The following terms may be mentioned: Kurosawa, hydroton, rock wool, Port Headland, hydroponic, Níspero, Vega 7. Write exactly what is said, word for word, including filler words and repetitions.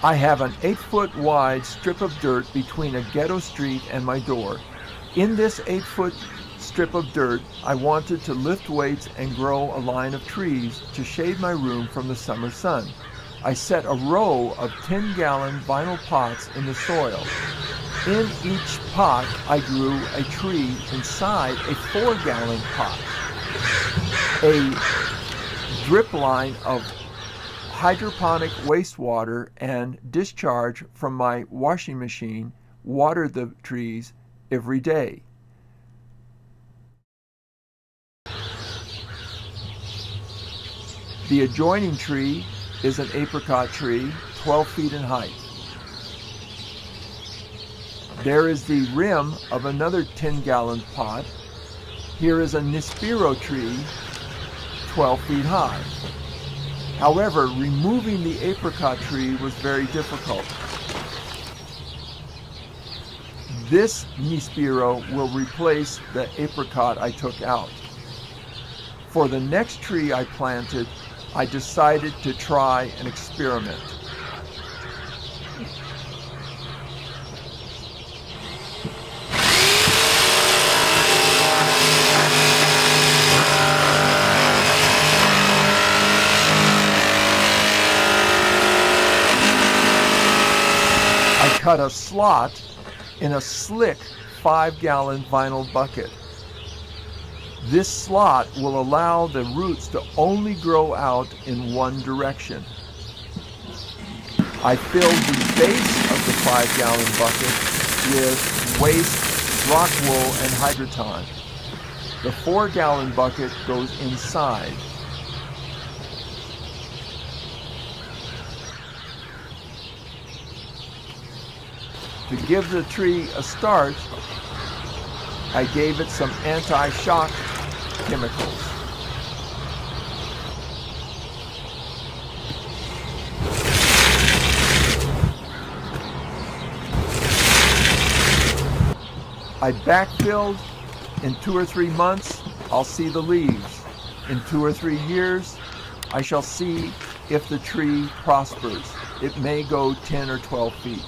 I have an eight-foot wide strip of dirt between a ghetto street and my door. In this eight-foot strip of dirt, I wanted to lift weights and grow a line of trees to shade my room from the summer sun. I set a row of ten-gallon vinyl pots in the soil. In each pot, I grew a tree inside a four-gallon pot. A drip line of hydroponic wastewater and discharge from my washing machine watered the trees every day. The adjoining tree is an apricot tree, twelve feet in height. There is the rim of another ten-gallon pot. Here is a Níspero tree, twelve feet high. However, removing the apricot tree was very difficult. This Níspero will replace the apricot I took out. For the next tree I planted, I decided to try an experiment. Cut a slot in a slick five-gallon vinyl bucket. This slot will allow the roots to only grow out in one direction. I filled the base of the five-gallon bucket with waste, rock wool, and hydroton. The four-gallon bucket goes inside. To give the tree a start, I gave it some anti-shock chemicals. I backfilled. In two or three months, I'll see the leaves. In two or three years, I shall see if the tree prospers. It may go ten or twelve feet.